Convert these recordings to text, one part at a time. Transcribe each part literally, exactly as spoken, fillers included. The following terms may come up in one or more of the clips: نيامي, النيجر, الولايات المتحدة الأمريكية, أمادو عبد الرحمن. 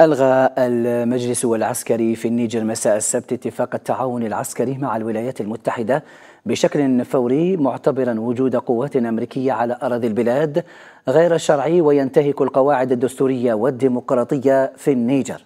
ألغى المجلس العسكري في النيجر مساء السبت اتفاق التعاون العسكري مع الولايات المتحدة بشكل فوري، معتبرا وجود قوات أمريكية على أراضي البلاد غير شرعي وينتهك القواعد الدستورية والديمقراطية في النيجر.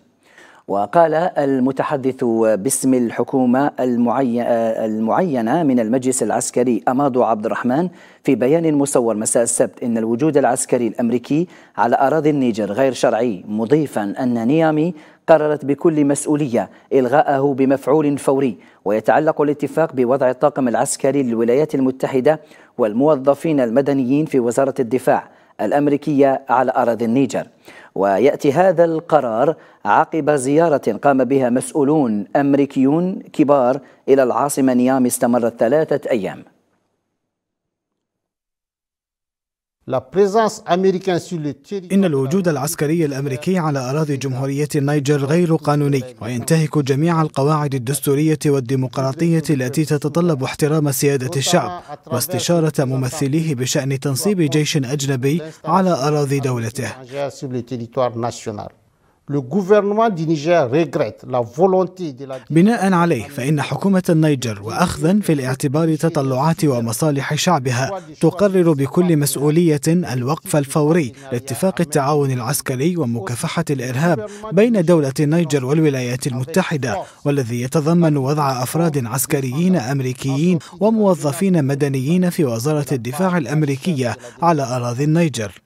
وقال المتحدث باسم الحكومة المعينة من المجلس العسكري أمادو عبد الرحمن في بيان مصور مساء السبت إن الوجود العسكري الأمريكي على أراضي النيجر غير شرعي، مضيفا أن نيامي قررت بكل مسؤولية إلغاءه بمفعول فوري. ويتعلق الاتفاق بوضع الطاقم العسكري للولايات المتحدة والموظفين المدنيين في وزارة الدفاع الأمريكية على أراضي النيجر. ويأتي هذا القرار عقب زيارة قام بها مسؤولون أمريكيون كبار إلى العاصمة نيامي استمرت ثلاثة أيام. إن الوجود العسكري الأمريكي على أراضي جمهورية النيجر غير قانوني وينتهك جميع القواعد الدستورية والديمقراطية التي تتطلب احترام سيادة الشعب واستشارة ممثليه بشأن تنصيب جيش أجنبي على أراضي دولته. بناء عليه فإن حكومة النيجر وأخذا في الاعتبار تطلعات ومصالح شعبها تقرر بكل مسؤولية الوقف الفوري لاتفاق التعاون العسكري ومكافحة الإرهاب بين دولة النيجر والولايات المتحدة، والذي يتضمن وضع أفراد عسكريين أمريكيين وموظفين مدنيين في وزارة الدفاع الأمريكية على أراضي النيجر.